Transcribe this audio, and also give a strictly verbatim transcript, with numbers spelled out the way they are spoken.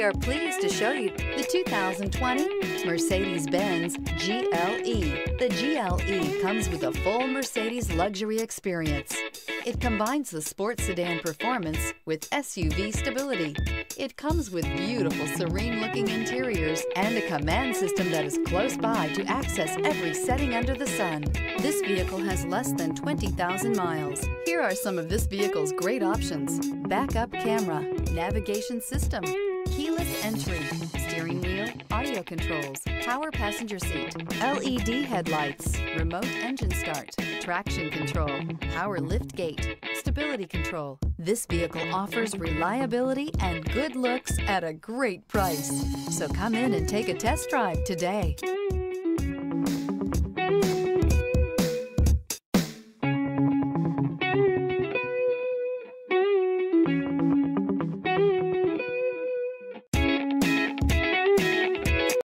We are pleased to show you the two thousand twenty Mercedes-Benz G L E. The G L E comes with a full Mercedes luxury experience. It combines the sports sedan performance with S U V stability. It comes with beautiful, serene-looking interiors and a command system that is close by to access every setting under the sun. This vehicle has less than twenty thousand miles. Here are some of this vehicle's great options: backup camera, navigation system, keyless entry, steering wheel audio controls, power passenger seat, L E D headlights, remote engine start, traction control, power lift gate, stability control. This vehicle offers reliability and good looks at a great price. So come in and take a test drive today.